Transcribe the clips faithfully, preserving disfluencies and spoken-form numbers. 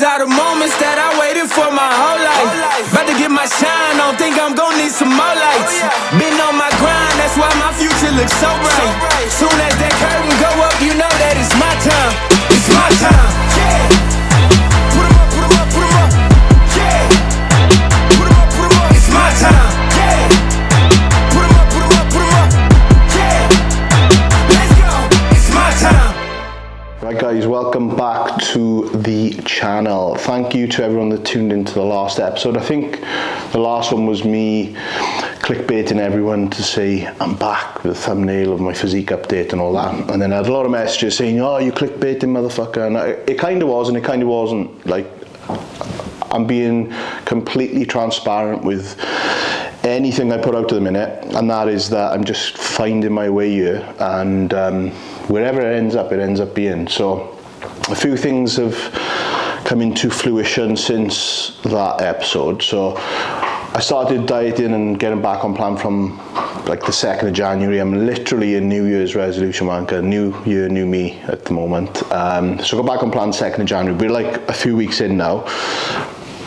These are the moments that I waited for my whole life. About to get my shine on, think I'm gon' need some more lights. Been on my grind, that's why my future looks so bright. Soon as that curtain go up, you know that it's my time. It's my time. Yeah. Put 'em up, put 'em up, put 'em up. Yeah. Put 'em up, put 'em up. It's my time. Yeah. Put 'em up, put 'em up, put 'em up. Yeah. Let's go. It's my time. Right guys, welcome back to the channel. Thank you to everyone that tuned into the last episode. I think the last one was me clickbaiting everyone to say I'm back with a thumbnail of my physique update and all that. And then I had a lot of messages saying, oh, you clickbaiting motherfucker. And I, it kind of was and it kind of wasn't. Like, I'm being completely transparent with anything I put out to the minute, and that is that I'm just finding my way here, and um, wherever it ends up, it ends up being. So a few things have come into fruition since that episode. So I started dieting and getting back on plan from like the second of January. I'm literally a New Year's resolution wanker, new year, new me at the moment. Um, so I got back on plan second of January. We're like a few weeks in now,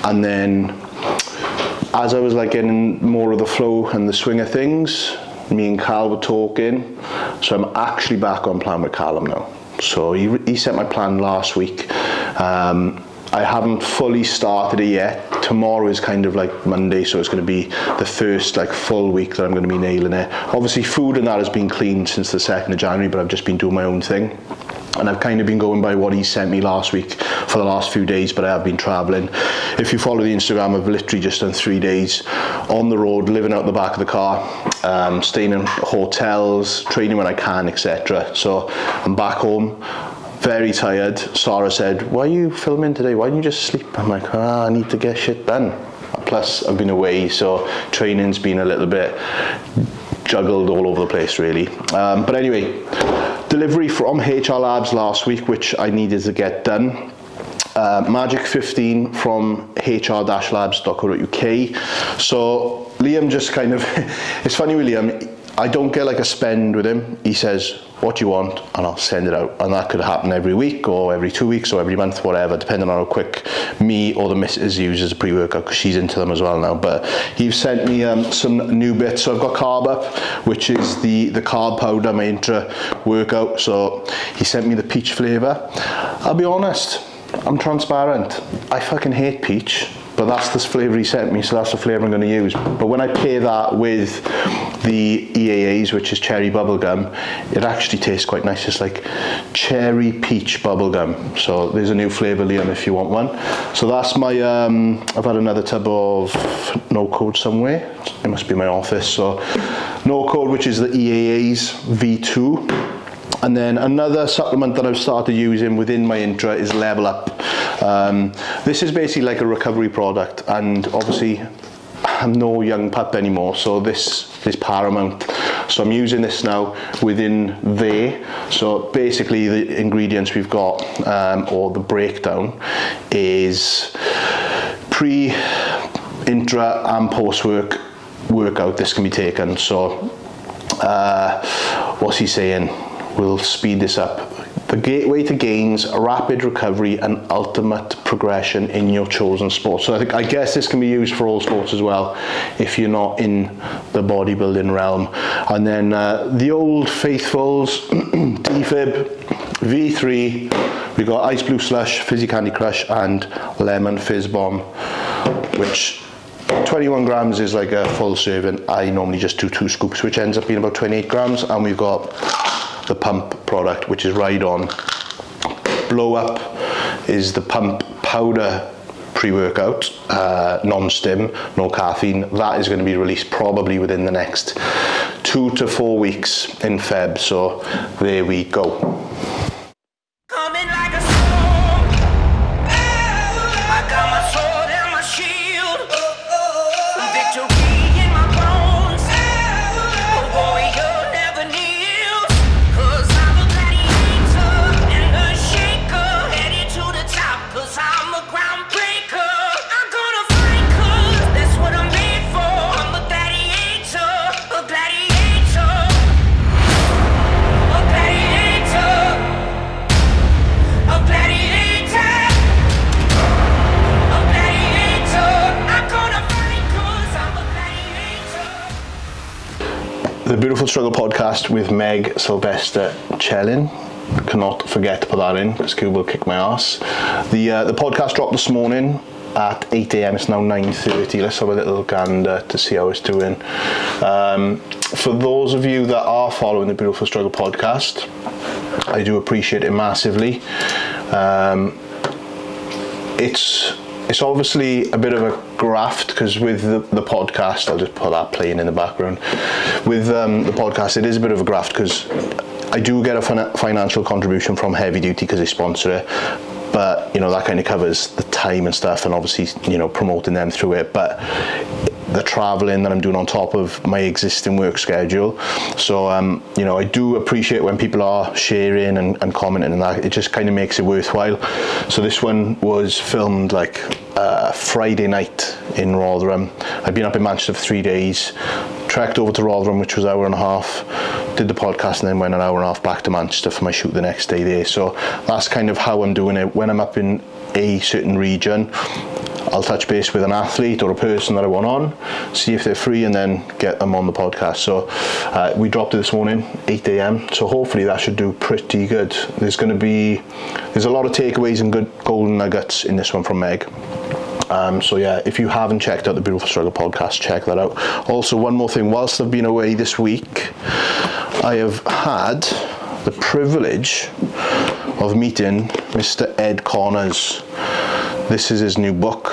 and then as I was like getting more of the flow and the swing of things, me and Carl were talking. So I'm actually back on plan with Callum now. So he, he sent my plan last week. Um, I haven't fully started it yet. Tomorrow is kind of like Monday, so it's gonna be the first like full week that I'm gonna be nailing it. Obviously food and that has been clean since the second of January, but I've just been doing my own thing. And I've kind of been going by what he sent me last week for the last few days, but I have been traveling. If you follow the Instagram, I've literally just done three days on the road, living out the back of the car, um, staying in hotels, training when I can, et cetera. So I'm back home, very tired. Sarah said, why are you filming today? Why don't you just sleep? I'm like, ah, I need to get shit done. Plus I've been away, so training's been a little bit juggled all over the place really. Um, but anyway, delivery from H R Labs last week, which I needed to get done. Uh, Magic fifteen from H R labs dot co dot U K. So Liam just kind of, it's funny with Liam, I don't get like a spend with him. He says, what do you want? And I'll send it out. And that could happen every week or every two weeks or every month, whatever, depending on how quick me or the missus uses a pre-workout, because she's into them as well now. But he sent me um, some new bits. So I've got Carb Up, which is the, the carb powder, my intra workout. So he sent me the peach flavor. I'll be honest, I'm transparent. I fucking hate peach. But that's the flavour he sent me, so that's the flavour I'm going to use. But when I pair that with the E A As, which is cherry bubblegum, it actually tastes quite nice. It's like cherry peach bubblegum. So there's a new flavour, Liam, if you want one. So that's my, um, I've had another tub of No Code somewhere. It must be my office. So No Code, which is the E A As V two. And then another supplement that I've started using within my intra is Level Up. Um, this is basically like a recovery product, and obviously I'm no young pup anymore, so this is paramount. So I'm using this now within there. So basically the ingredients we've got, um, or the breakdown, is pre, intra and post work workout. This can be taken. So uh, what's he saying? We'll speed this up. The gateway to gains, rapid recovery, and ultimate progression in your chosen sport. So I think, I guess this can be used for all sports as well, if you're not in the bodybuilding realm. And then uh, the old faithfuls, Defib, V three, we got Ice Blue Slush, Fizzy Candy Crush, and Lemon Fizz Bomb, which twenty-one grams is like a full serving. I normally just do two scoops, which ends up being about twenty-eight grams, and we've got the pump product, which is Ride On. Blow Up is the pump powder pre-workout, uh, non-stim, no caffeine. That is going to be released probably within the next two to four weeks in Feb, so there we go. The Beautiful Struggle podcast with Meg Sylvester Chelin. Cannot forget to put that in because Google kicked my ass. The uh, the podcast dropped this morning at eight A M It's now nine thirty. Let's have a little gander to see how it's doing. Um, for those of you that are following the Beautiful Struggle podcast, I do appreciate it massively. Um, it's It's obviously a bit of a graft because with the, the podcast, I'll just put that playing in the background. With um, the podcast, it is a bit of a graft because I do get a fin- financial contribution from Heavy Duty because they sponsor it. But, you know, that kind of covers the time and stuff and obviously, you know, promoting them through it. But the traveling that I'm doing on top of my existing work schedule. So, um, you know, I do appreciate when people are sharing and, and commenting and that. It just kind of makes it worthwhile. So this one was filmed like uh, Friday night in Rotherham. I'd been up in Manchester for three days, trekked over to Rotherham, which was an hour and a half, did the podcast and then went an hour and a half back to Manchester for my shoot the next day there. So that's kind of how I'm doing it. When I'm up in a certain region, I'll touch base with an athlete or a person that I want on, see if they're free and then get them on the podcast. So uh, we dropped it this morning, eight A M So hopefully that should do pretty good. There's going to be, there's a lot of takeaways and good golden nuggets in this one from Meg. Um, so yeah, if you haven't checked out the Beautiful Struggle podcast, check that out. Also, one more thing, whilst I've been away this week, I have had the privilege of meeting Mister Ed Corners. This is his new book,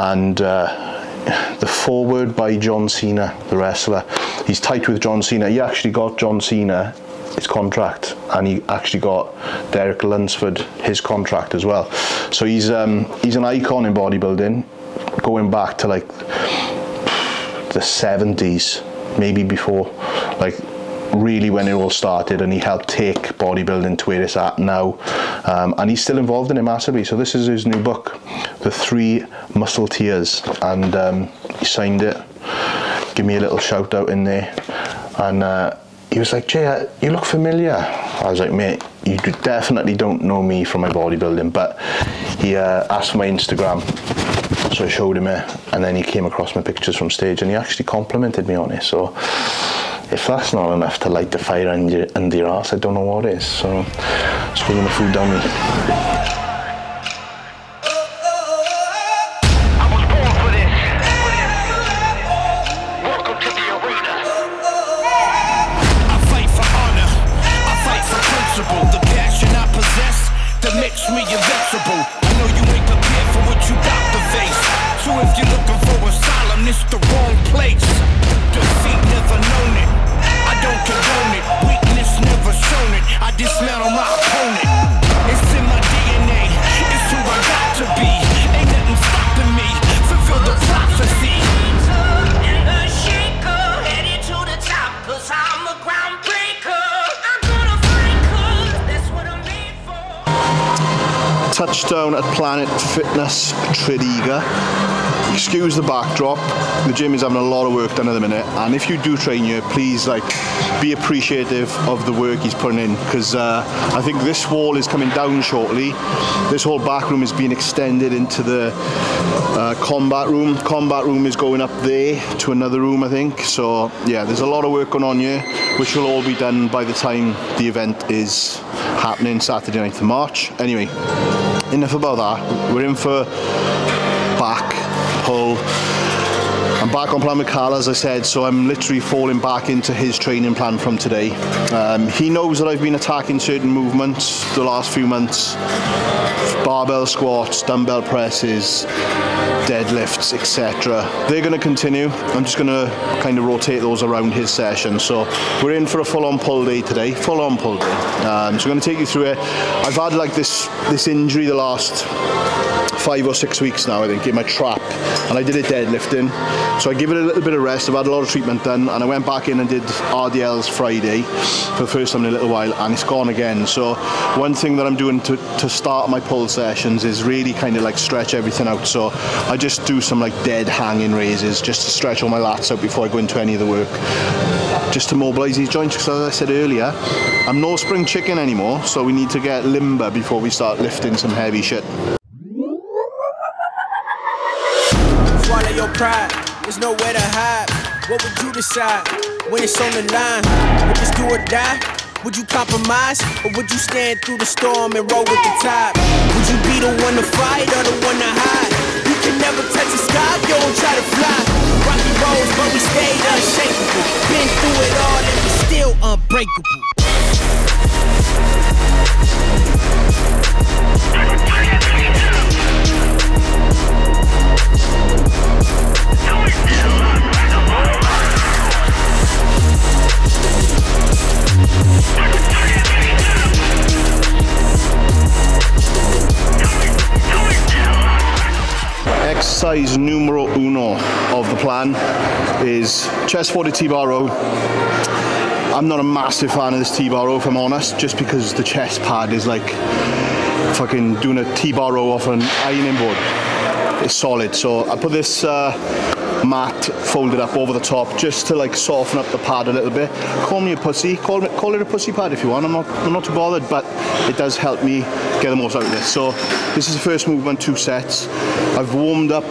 and uh, the foreword by John Cena, the wrestler. He's tight with John Cena. He actually got John Cena his contract, and he actually got Derek Lunsford his contract as well. So he's um, he's an icon in bodybuilding, going back to like the seventies, maybe before, like really when it all started, and he helped take bodybuilding to where it's at now, um, and he's still involved in it massively. So this is his new book, The Three Muscle Tears, and um, he signed it, give me a little shout out in there, and uh, he was like, Jay, you look familiar. I was like, mate, you definitely don't know me from my bodybuilding, but he uh, asked for my Instagram, so I showed him it, and then he came across my pictures from stage and he actually complimented me on it. So if that's not enough to light the fire under your, under your arse, I don't know what is. So, swinging the food down me. Touchdown at Planet Fitness Trediga. Excuse the backdrop. The gym is having a lot of work done at the minute, and if you do train here, please like be appreciative of the work he's putting in, because uh, I think this wall is coming down shortly. This whole back room is being extended into the uh, combat room. Combat room is going up there to another room, I think. So yeah, there's a lot of work going on here, which will all be done by the time the event is happening Saturday ninth of March. Anyway, enough about that. We're in for back pull. I'm back on plan with Carl, as I said, so I'm literally falling back into his training plan from today. Um, he knows that I've been attacking certain movements the last few months. Barbell squats, dumbbell presses, deadlifts, et cetera. They're going to continue. I'm just going to kind of rotate those around his session. So we're in for a full-on pull day today. Full-on pull day. Um, so I'm going to take you through it. I've had like this this injury the last five or six weeks now, I think, in my trap, and I did it deadlifting. So I give it a little bit of rest. I've had a lot of treatment done, and I went back in and did R D Ls Friday for the first time in a little while, and it's gone again. So one thing that I'm doing to, to start my pull sessions is really kind of like stretch everything out. So I just do some like dead hanging raises just to stretch all my lats out before I go into any of the work, just to mobilize these joints, because as I said earlier, I'm no spring chicken anymore, so we need to get limber before we start lifting some heavy shit. Pride, there's no way to hide. What would you decide? when it's on the line? If it's do or die, would you compromise? Or would you stand through the storm and roll with the tide? Would you be the one to fight or the one to hide? You can never touch the sky if you don't try to fly. Rocky roads, but we stayed unshakable. Been through it all and we're still unbreakable. Exercise numero uno of the plan is chest forward T-bar row. I'm not a massive fan of this T-bar row, if I'm honest, just because the chest pad is like fucking doing a T-bar row off an ironing board. It's solid, so I put this uh, mat folded up over the top just to like soften up the pad a little bit. Call me a pussy, call it, call it a pussy pad if you want, I'm not, I'm not too bothered, but it does help me get the most out of this. So this is the first movement, two sets. I've warmed up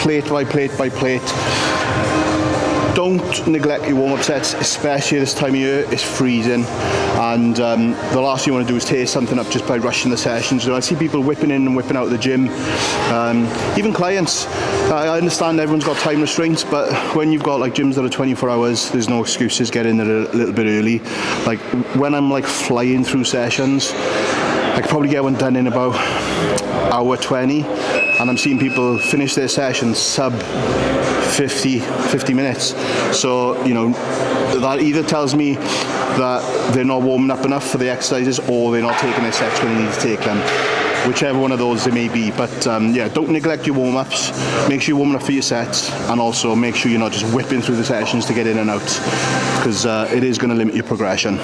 plate by plate by plate. Don't neglect your warm-up sets, especially this time of year, it's freezing. And um, the last thing you want to do is tear something up just by rushing the sessions. You know, I see people whipping in and whipping out of the gym, um, even clients. I understand everyone's got time restraints, but when you've got like gyms that are twenty-four hours, there's no excuses, get in there a little bit early. Like when I'm like flying through sessions, I could probably get one done in about hour twenty, and I'm seeing people finish their sessions sub fifty minutes. So, you know, that either tells me that they're not warming up enough for the exercises or they're not taking their sets when they need to take them. Whichever one of those it may be. But um, yeah, don't neglect your warm-ups. Make sure you're warming up for your sets, and also make sure you're not just whipping through the sessions to get in and out, because uh, it is going to limit your progression.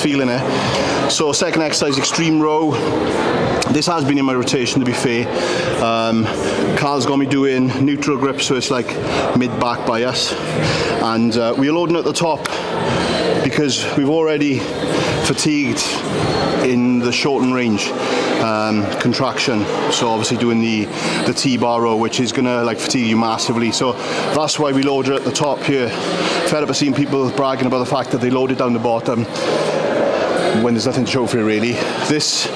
Feeling it. So second exercise, extreme row. This has been in my rotation, to be fair. Um, Carl's got me doing neutral grip, so it's like mid-back bias. And uh, we're loading at the top because we've already fatigued in the shortened range um, contraction. So obviously doing the, the T-bar row, which is gonna like fatigue you massively. So that's why we load at the top here. Fed up of seeing people bragging about the fact that they loaded down the bottom when there's nothing to show for it, really. This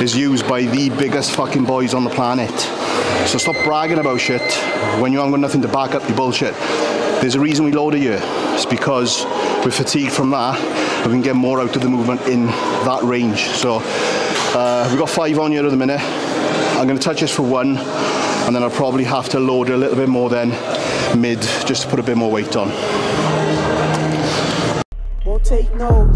is used by the biggest fucking boys on the planet. So stop bragging about shit when you haven't got nothing to back up your bullshit. There's a reason we load a year. It's because we're fatigued from that, and we can get more out of the movement in that range. So uh, we've got five on here at the minute. I'm gonna touch this for one, and then I'll probably have to load a little bit more then mid, just to put a bit more weight on. Won't take no.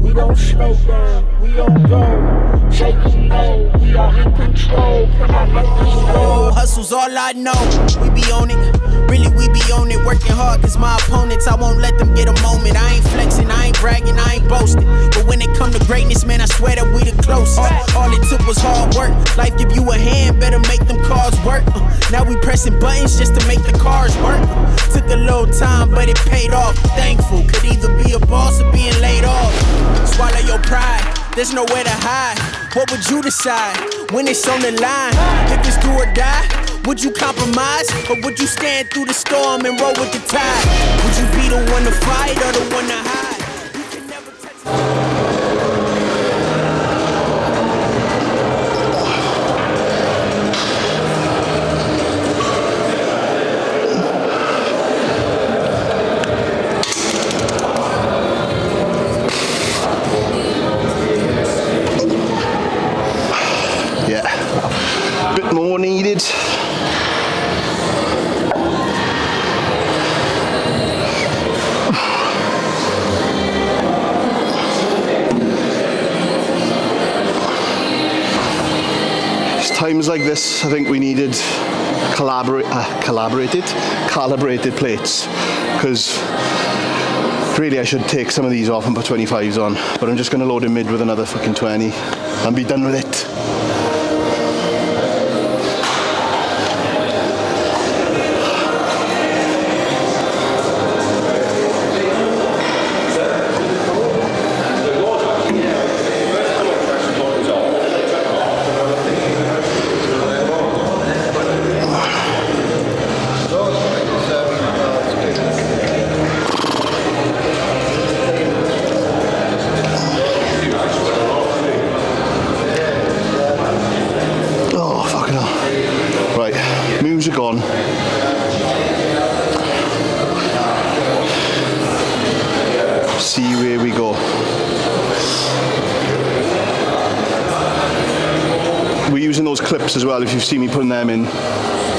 We don't slow down, we don't go. Take it low, we are in control. Can I let this go? Hustle's all I know, we be on it. Really we be on it, working hard cause my opponents, I won't let them get a moment. I ain't flexing, I ain't bragging, I ain't boasting. But when it come to greatness, man, I swear that we the closest. All, all it took was hard work. Life give you a hand, better make them cars work. uh, Now we pressing buttons just to make the cars work. uh, Took a little time, but it paid off. Thankful, could either be a boss or being laid off. Swallow your pride, there's nowhere to hide. What would you decide when it's on the line? If it's do or die, Would you compromise, or would you stand through the storm and roll with the tide? Would you be the one to fight or the one to hide? You can never touch. Times like this, I think we needed collaborate, uh, collaborated, calibrated plates, because really I should take some of these off and put twenty-fives on, but I'm just going to load a mid with another fucking twenty and be done with it. As well, if you've seen me putting them in,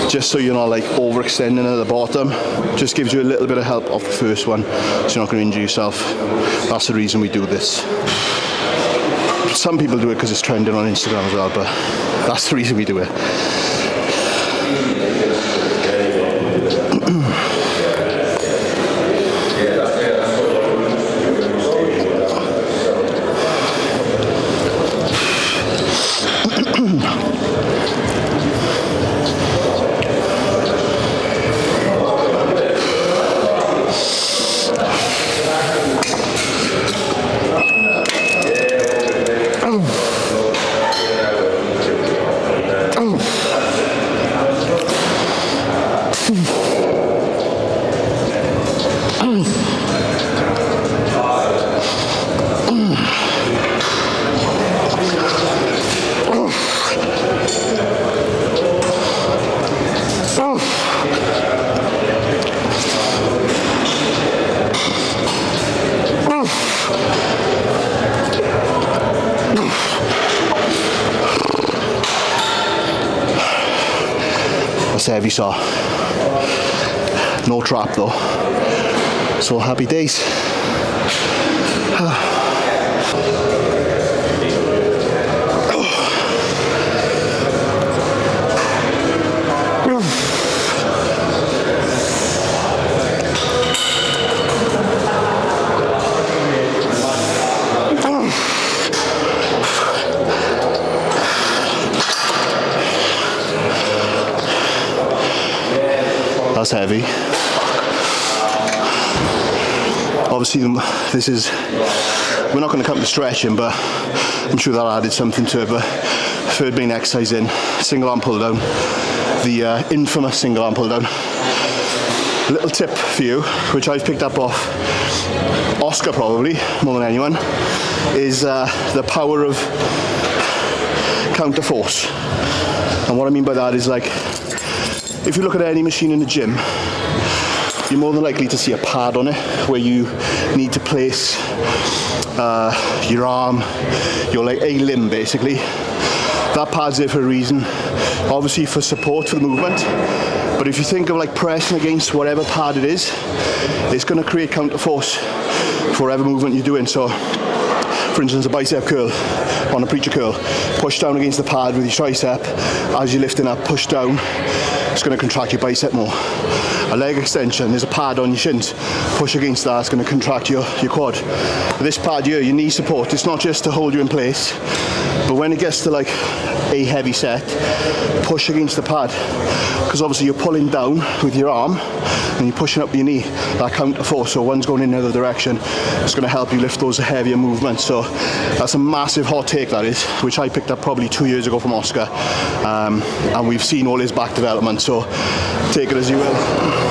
just so you're not like overextending at the bottom, just gives you a little bit of help off the first one, so you're not going to injure yourself. That's the reason we do this. Some people do it because it's trending on Instagram as well, but that's the reason we do it. Heavy saw, no trap though, so happy days. Heavy. Obviously, this is, we're not going to come to stretching, but I'm sure that added something to it. But third main exercise in, single arm pull down, the uh, infamous single arm pull down. Little tip for you, which I've picked up off Oscar probably more than anyone, is uh, the power of counter force. And what I mean by that is, like, if you look at any machine in the gym, you're more than likely to see a pad on it where you need to place uh, your arm, your like a limb basically. That pad's there for a reason, obviously for support for the movement, but if you think of like pressing against whatever pad it is, it's going to create counter force for whatever movement you're doing. So for instance, a bicep curl on a preacher curl, push down against the pad with your tricep as you're lifting up, push down. it's going to contract your bicep more. A leg extension, there's a pad on your shins, push against that, it's going to contract your, your quad. This pad here, your knee support, it's not just to hold you in place, but when it gets to like a heavy set, push against the pad, because obviously you're pulling down with your arm and you're pushing up your knee, that counter force, so one's going in the other direction, it's going to help you lift those heavier movements. So that's a massive hot take, that is, which I picked up probably two years ago from Oscar, um, and we've seen all his back development, so take it as you will.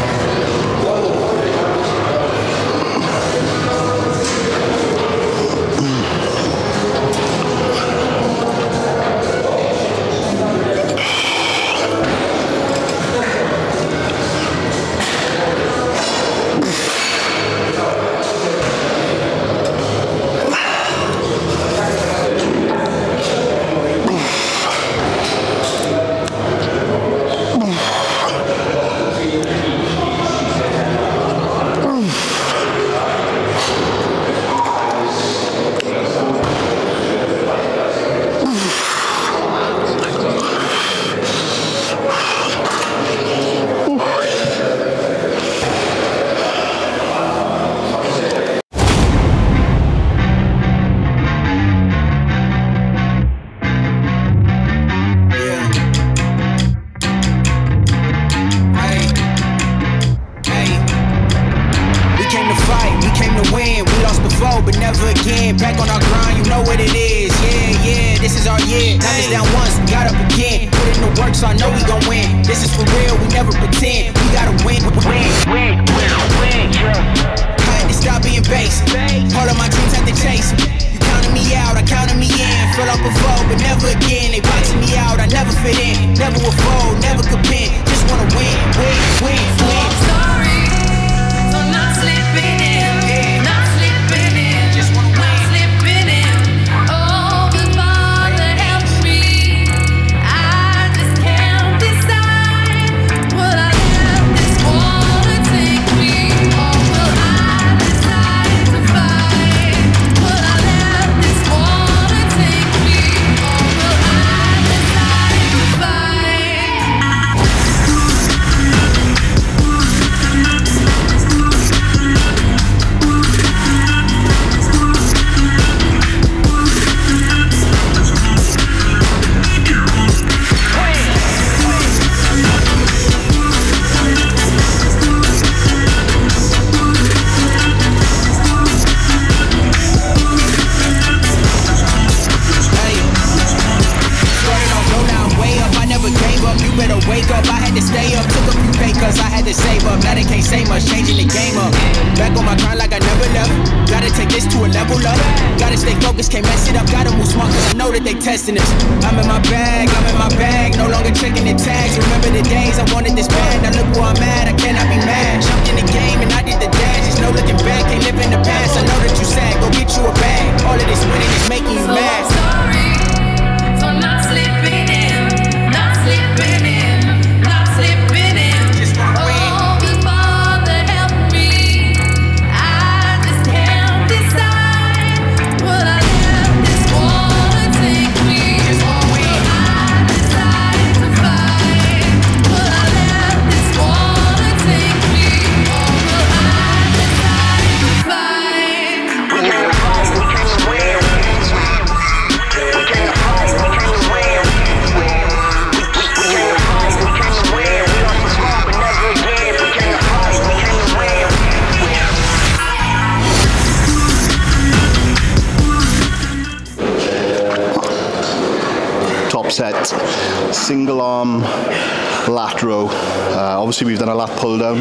We've done a lat pull down.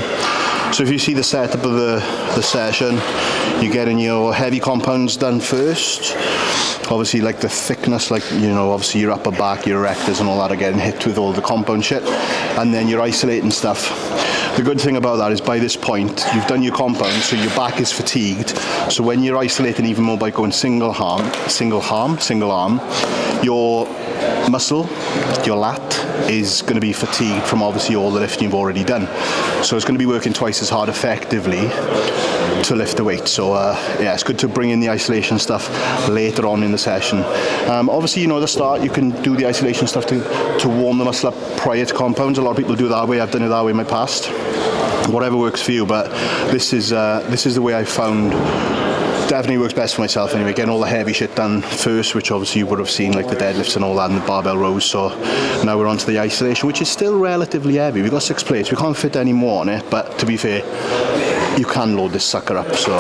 So if you see the setup of the, the session, you're getting your heavy compounds done first. Obviously, like the thickness, like, you know, obviously your upper back, your rectus and all that are getting hit with all the compound shit. And then you're isolating stuff. The good thing about that is by this point, you've done your compound, so your back is fatigued. So when you're isolating even more by going single arm, single arm, single arm, your muscle, your lat, is going to be fatigued from obviously all the lifting you've already done. So it's going to be working twice as hard effectively to lift the weight. So uh, yeah, it's good to bring in the isolation stuff later on in the session. Um, obviously, you know, at the start you can do the isolation stuff to, to warm the muscle up prior to compounds. A lot of people do it that way. I've done it that way in my past. Whatever works for you, but this is, uh, this is the way I found. Definitely works best for myself anyway, getting all the heavy shit done first, which obviously you would have seen, like the deadlifts and all that and the barbell rows. So now we're on to the isolation, which is still relatively heavy. We've got six plates, we can't fit any more on it, but to be fair, you can load this sucker up. So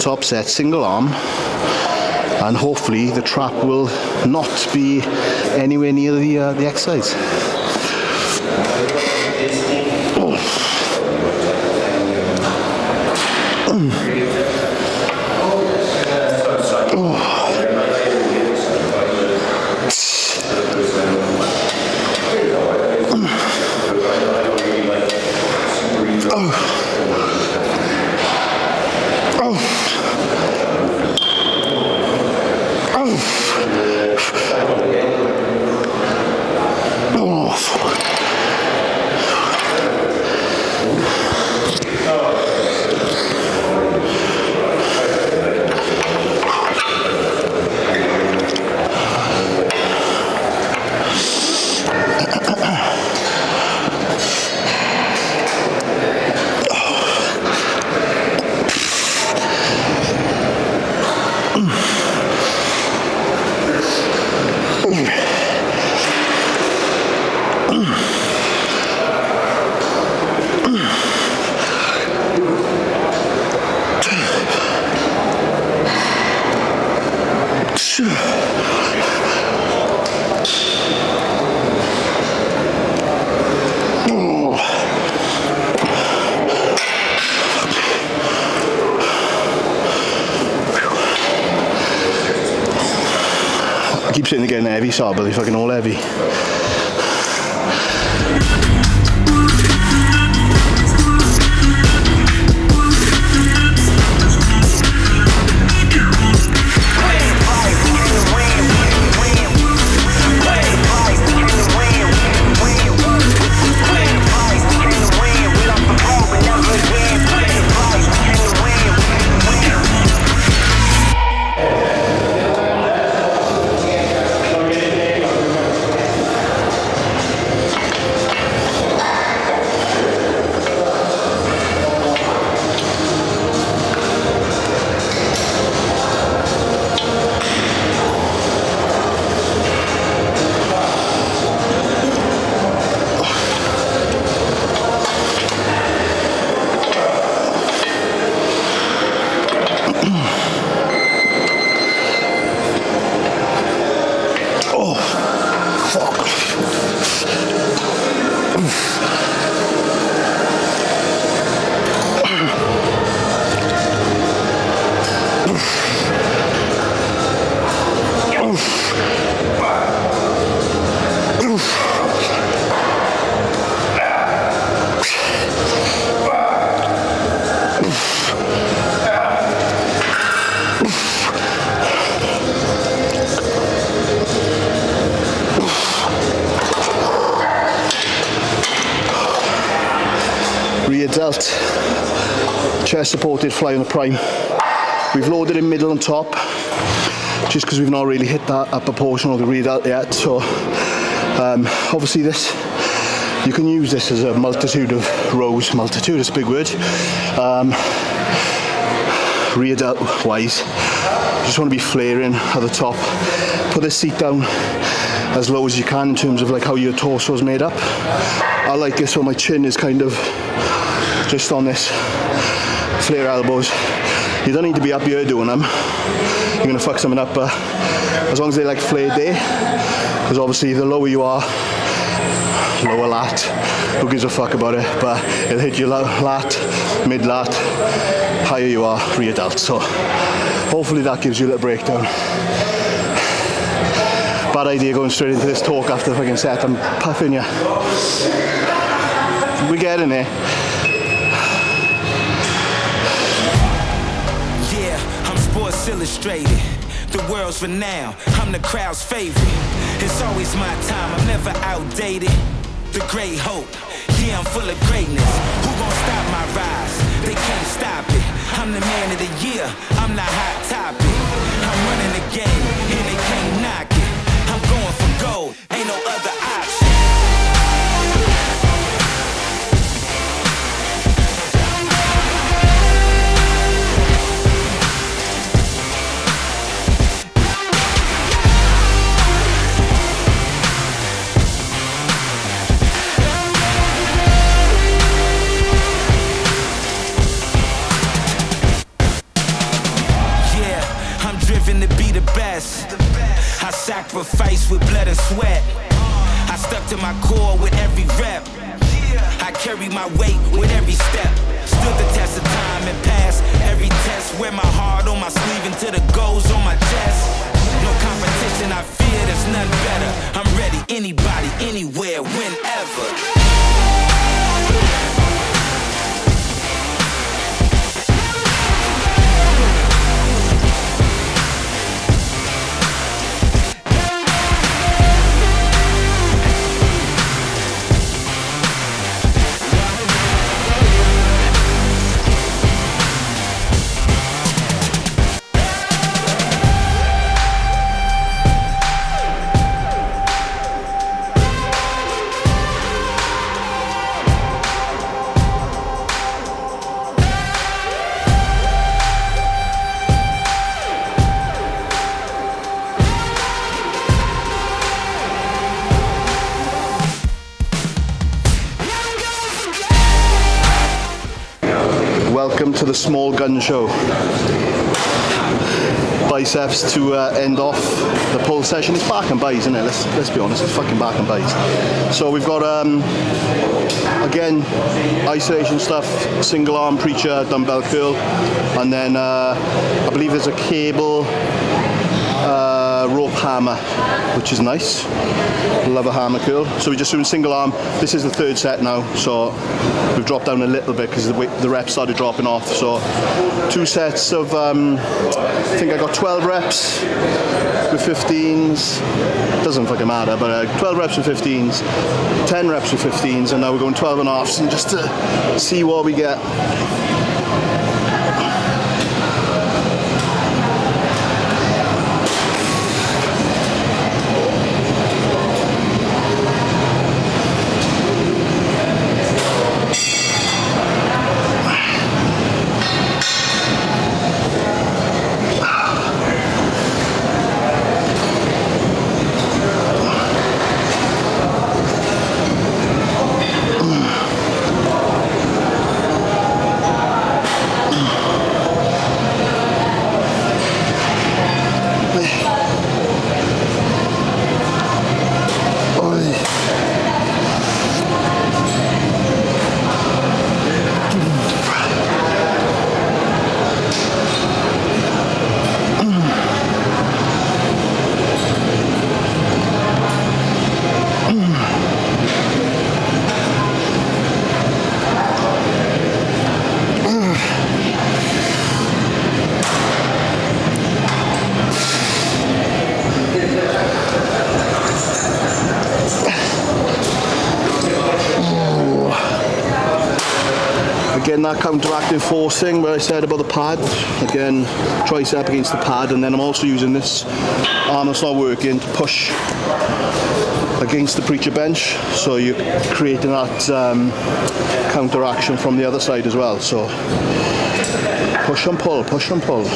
top set, single arm, and hopefully the trap will not be anywhere near the, uh, the exercise. Getting heavy, so but they're fucking all heavy. Chest supported fly on the prime. We've loaded in middle and top just because we've not really hit that upper portion of the rear delt yet. So um, obviously this, you can use this as a multitude of rows, multitude is a big word, um, rear delt wise. You just want to be flaring at the top. Put this seat down as low as you can in terms of like how your torso is made up. I like this one, my chin is kind of just on this. Flare elbows. You don't need to be up here doing them. You're gonna fuck something up, but as long as they like flared there, because obviously the lower you are, lower lat, who gives a fuck about it, but it'll hit your lat, mid lat, higher you are, rear delt. So hopefully that gives you a little breakdown. Bad idea going straight into this talk after the fucking set, I'm puffing you. We're getting there. Yeah, I'm Sports Illustrated, the world's renowned. I'm the crowd's favorite. It's always my time, I'm never outdated. The great hope, yeah, I'm full of greatness. Who gonna stop my rise? They can't stop it. I'm the man of the year, I'm the hot topic. I'm running the game, and they can't knock it. I'm going for gold, ain't no other option. I sacrifice with blood and sweat. I stuck to my core with every rep. I carry my weight with every step. Stood the test of time and passed every test. Wear my heart on my sleeve until the goals on my chest. No competition, I fear there's none better. I'm ready, anybody, anywhere, whenever. To the small gun show. Biceps to uh, end off the pull session. It's back and buys, isn't it? Let's, let's be honest, it's fucking back and buys. So we've got, um, again, isolation stuff, single arm preacher, dumbbell curl, and then uh, I believe there's a cable uh, rope hammer, which is nice. Love a hammer curl. So we're just doing single arm. This is the third set now, so we've dropped down a little bit because the, the reps started dropping off. So two sets of, um, I think I got twelve reps with fifteens. Doesn't fucking matter, but uh, twelve reps with fifteens, ten reps with fifteens, and now we're going twelve and a halfs, and just to see what we get. That counteractive forcing where I said about the pad, again tricep against the pad, and then I'm also using this arm that's not working to push against the preacher bench, so you're creating that um, counteraction from the other side as well. So push and pull, push and pull.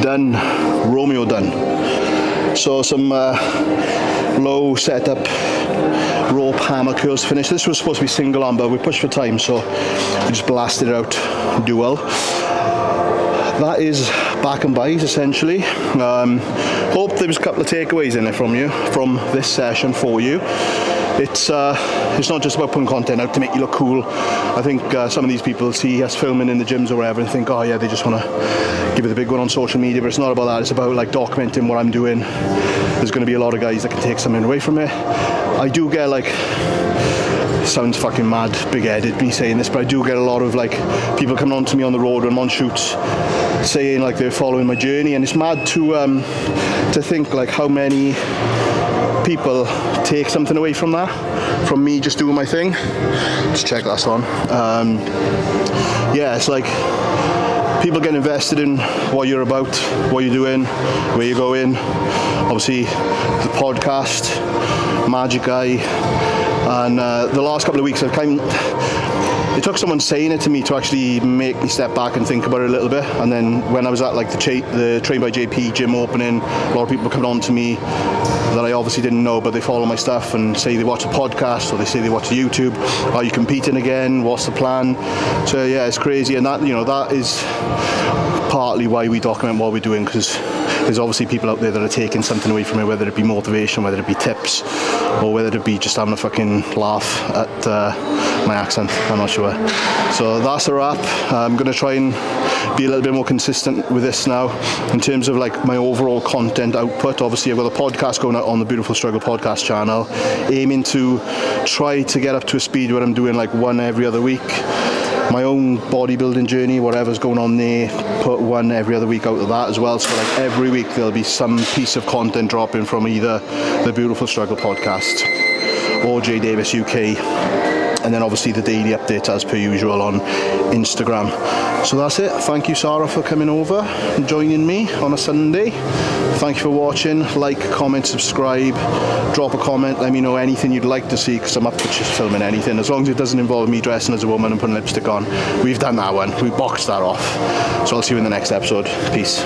Done, Romeo done. So some uh, low setup rope hammer curls finish. This was supposed to be single arm, but we pushed for time, so we just blasted it out dual. That is back and buys essentially. Um, hope there was a couple of takeaways in it from you, from this session for you. It's uh, it's not just about putting content out to make you look cool. I think uh, some of these people see us filming in the gyms or wherever and think, oh yeah, they just want to give it a big one on social media, but it's not about that. It's about like documenting what I'm doing. There's going to be a lot of guys that can take something away from it. I do get like, sounds fucking mad, big-headed me saying this, but I do get a lot of like people coming on to me on the road when I'm on shoots, saying like they're following my journey, and it's mad to um, to think like how many people take something away from that, from me just doing my thing. Just check that's on. Um, yeah, it's like people get invested in what you're about, what you're doing, where you're going. Obviously, the podcast, Magic Eye, and uh, the last couple of weeks I've kind of, it took someone saying it to me to actually make me step back and think about it a little bit. And then when I was at like the, cha the Trained by J P gym opening, a lot of people coming on to me that I obviously didn't know, but they follow my stuff and say they watch a podcast or they say they watch YouTube. Are you competing again? What's the plan? So yeah, it's crazy, and that, you know, that is partly why we document what we're doing, because there's obviously people out there that are taking something away from it, whether it be motivation, whether it be tips, or whether it be just having a fucking laugh at uh, my accent. I'm not sure. So that's a wrap. I'm going to try and be a little bit more consistent with this now in terms of like my overall content output. Obviously, I've got a podcast going out on the Beautiful Struggle podcast channel, aiming to try to get up to a speed where I'm doing like one every other week. My own bodybuilding journey, whatever's going on there, put one every other week out of that as well. So like every week there'll be some piece of content dropping from either the Beautiful Struggle podcast or Jay Davis U K, and then obviously the daily update as per usual on Instagram. So that's it. Thank you, Sarah, for coming over and joining me on a Sunday. Thank you for watching. Like, comment, subscribe, drop a comment, let me know anything you'd like to see, because I'm up for just filming anything, as long as it doesn't involve me dressing as a woman and putting lipstick on. We've done that one, we boxed that off. So I'll see you in the next episode. Peace.